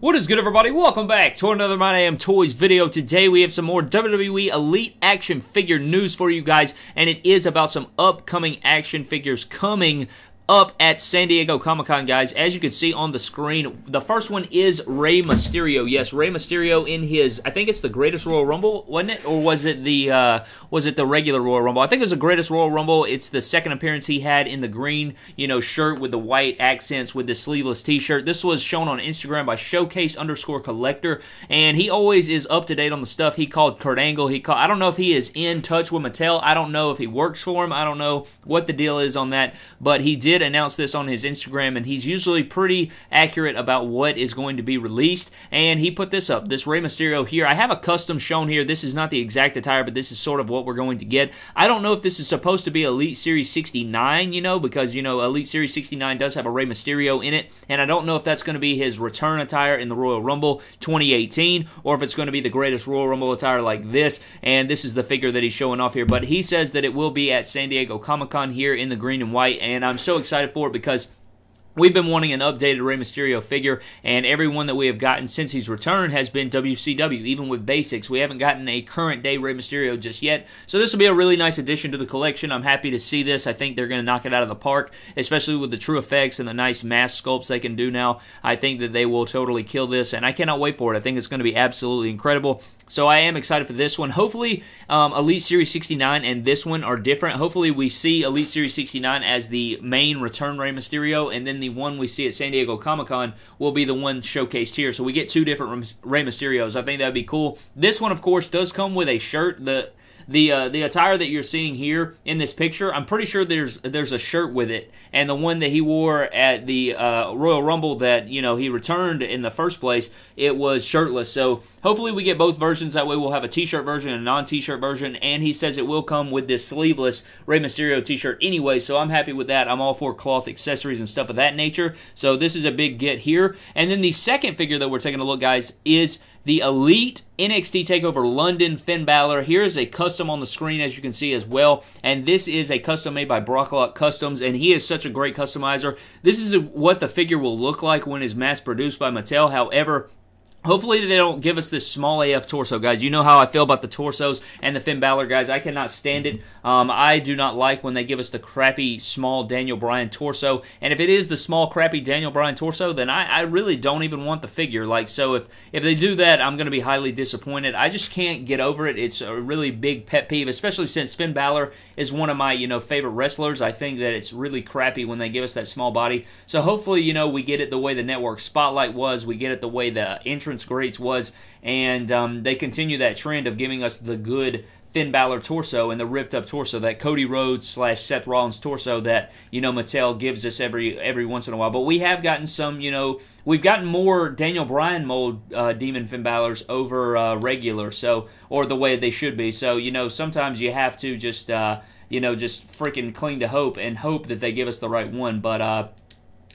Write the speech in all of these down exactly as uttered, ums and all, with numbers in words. What is good, everybody? Welcome back to another My Damn Toys video. Today we have some more W W E Elite action figure news for you guys, and it is about some upcoming action figures coming up at San Diego Comic Con, guys. As you can see on the screen, the first one is Rey Mysterio. Yes, Rey Mysterio in his, I think it's the Greatest Royal Rumble, wasn't it? Or was it the uh, was it the regular Royal Rumble? I think it was the Greatest Royal Rumble. It's the second appearance he had in the green, you know, shirt with the white accents with the sleeveless t-shirt. This was shown on Instagram by Showcase underscore Collector, and he always is up to date on the stuff. He called Kurt Angle. He called, I don't know if he is in touch with Mattel. I don't know if he works for him. I don't know what the deal is on that, but he did announced this on his Instagram, and he's usually pretty accurate about what is going to be released, and he put this up, this Rey Mysterio here. I have a custom shown here. This is not the exact attire, but this is sort of what we're going to get. I don't know if this is supposed to be Elite Series sixty-nine, you know, because, you know, Elite Series sixty-nine does have a Rey Mysterio in it, and I don't know if that's going to be his return attire in the Royal Rumble twenty eighteen, or if it's going to be the Greatest Royal Rumble attire like this, and this is the figure that he's showing off here, but he says that it will be at San Diego Comic-Con here in the green and white, and I'm so excited for it because we've been wanting an updated Rey Mysterio figure, and everyone that we have gotten since his return has been W C W, even with basics. We haven't gotten a current-day Rey Mysterio just yet, so this will be a really nice addition to the collection. I'm happy to see this. I think they're going to knock it out of the park, especially with the true effects and the nice mask sculpts they can do now. I think that they will totally kill this, and I cannot wait for it. I think it's going to be absolutely incredible, so I am excited for this one. Hopefully, um, Elite Series sixty-nine and this one are different. Hopefully, we see Elite Series sixty-nine as the main return Rey Mysterio, and then the one we see at San Diego Comic-Con will be the one showcased here. So we get two different Rey Mysterios. I think that would be cool. This one, of course, does come with a shirt. The The uh, the attire that you're seeing here in this picture, I'm pretty sure there's there's a shirt with it, and the one that he wore at the uh, Royal Rumble that, you know, he returned in the first place, it was shirtless. So hopefully we get both versions. That way we'll have a t-shirt version and a non-t-shirt version, and he says it will come with this sleeveless Rey Mysterio t-shirt anyway, so I'm happy with that. I'm all for cloth accessories and stuff of that nature, so this is a big get here. And then the second figure that we're taking a look, guys, is the Elite N X T TakeOver London Finn Balor. Here is a custom on the screen, as you can see as well. And this is a custom made by Brocklock Customs, and he is such a great customizer. This is what the figure will look like when it's mass-produced by Mattel. However, hopefully they don't give us this small A F torso, guys. You know how I feel about the torsos and the Finn Balor, guys. I cannot stand it. Um, I do not like when they give us the crappy, small Daniel Bryan torso. And if it is the small, crappy Daniel Bryan torso, then I, I really don't even want the figure. Like, so if, if they do that, I'm going to be highly disappointed. I just can't get over it. It's a really big pet peeve, especially since Finn Balor is one of my, you know, favorite wrestlers. I think that it's really crappy when they give us that small body. So hopefully, you know, we get it the way the network spotlight was. We get it the way the entrance greats was, and um, they continue that trend of giving us the good Finn Balor torso and the ripped up torso, that Cody Rhodes slash Seth Rollins torso that, you know, Mattel gives us every every once in a while. But we have gotten some, you know, we've gotten more Daniel Bryan mold uh, Demon Finn Balors over uh, regular, so, or the way they should be. So, you know, sometimes you have to just, uh, you know, just freaking cling to hope and hope that they give us the right one. But, uh,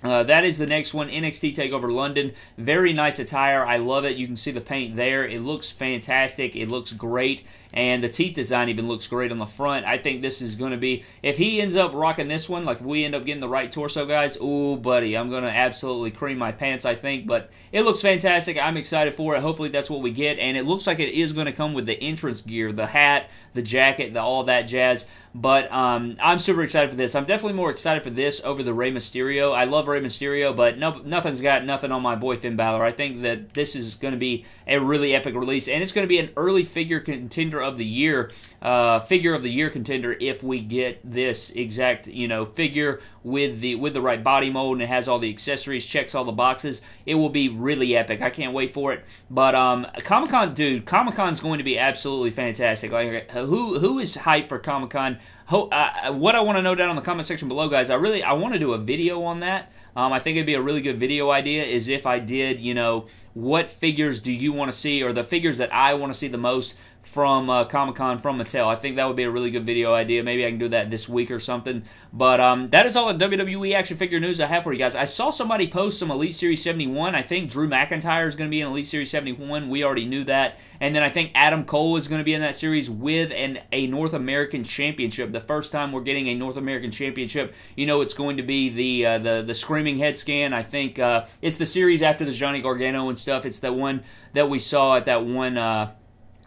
Uh, that is the next one, N X T TakeOver London. Very nice attire. I love it. You can see the paint there. It looks fantastic. It looks great. And the teeth design even looks great on the front. I think this is going to be, if he ends up rocking this one, like if we end up getting the right torso, guys, ooh, buddy, I'm going to absolutely cream my pants, I think. But it looks fantastic. I'm excited for it. Hopefully that's what we get. And it looks like it is going to come with the entrance gear, the hat, the jacket, the, all that jazz. But um, I'm super excited for this. I'm definitely more excited for this over the Rey Mysterio. I love Rey Mysterio, but no, nothing's got nothing on my boy Finn Balor. I think that this is going to be a really epic release, and it's going to be an early figure contender of the year, uh, figure of the year contender if we get this exact, you know, figure with the with the right body mold, and it has all the accessories, checks all the boxes. It will be really epic. I can't wait for it. But um, Comic-Con, dude, Comic-Con's going to be absolutely fantastic. Like, who who is hyped for Comic-Con? Ho uh, what I want to know down in the comment section below, guys. I really I want to do a video on that. Um, I think it'd be a really good video idea is if I did, you know, what figures do you want to see, or the figures that I want to see the most from uh, Comic-Con from Mattel. I think that would be a really good video idea. Maybe I can do that this week or something. But um, that is all the W W E action figure news I have for you guys. I saw somebody post some Elite Series seventy-one. I think Drew McIntyre is going to be in Elite Series seventy-one. We already knew that. And then I think Adam Cole is going to be in that series with an, a North American Championship. The first time we're getting a North American Championship, you know it's going to be the uh, the, the Screaming Head Scan. I think uh, it's the series after the Johnny Gargano and stuff. It's that one that we saw at that one uh,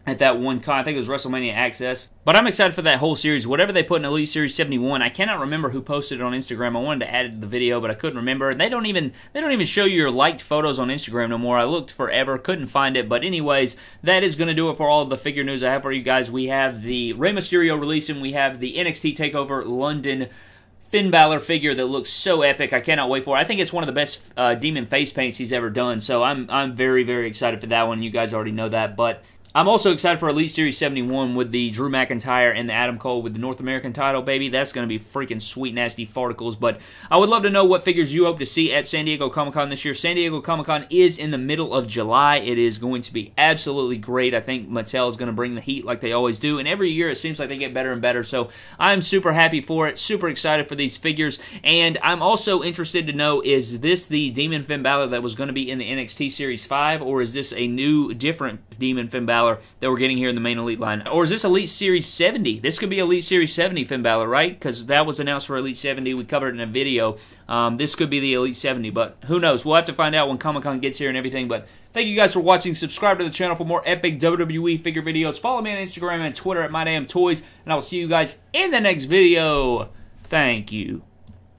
at that one con. I think it was WrestleMania Access. But I'm excited for that whole series. Whatever they put in Elite Series seventy-one, I cannot remember who posted it on Instagram. I wanted to add it to the video, but I couldn't remember. They don't even they don't even show you your liked photos on Instagram no more. I looked forever, couldn't find it. But anyways, that is going to do it for all of the figure news I have for you guys. We have the Rey Mysterio release, and we have the N X T TakeOver London Finn Balor figure that looks so epic. I cannot wait for it. I think it's one of the best uh, demon face paints he's ever done, so I'm I'm very, very excited for that one. You guys already know that, but I'm also excited for Elite Series seventy-one with the Drew McIntyre and the Adam Cole with the North American title, baby. That's going to be freaking sweet, nasty farticles. But I would love to know what figures you hope to see at San Diego Comic Con this year. San Diego Comic Con is in the middle of July. It is going to be absolutely great. I think Mattel is going to bring the heat like they always do. And every year it seems like they get better and better. So I'm super happy for it. Super excited for these figures. And I'm also interested to know, is this the Demon Finn Balor that was going to be in the N X T Series five? Or is this a new, different Demon Finn Balor that we're getting here in the main Elite line? Or is this Elite Series seventy? This could be Elite Series seventy Finn Balor, right? Because that was announced for Elite seventy. We covered it in a video. Um, this could be the Elite seventy, but who knows? We'll have to find out when Comic-Con gets here and everything, but thank you guys for watching. Subscribe to the channel for more epic W W E figure videos. Follow me on Instagram and Twitter at My Damn Toys, and I will see you guys in the next video. Thank you.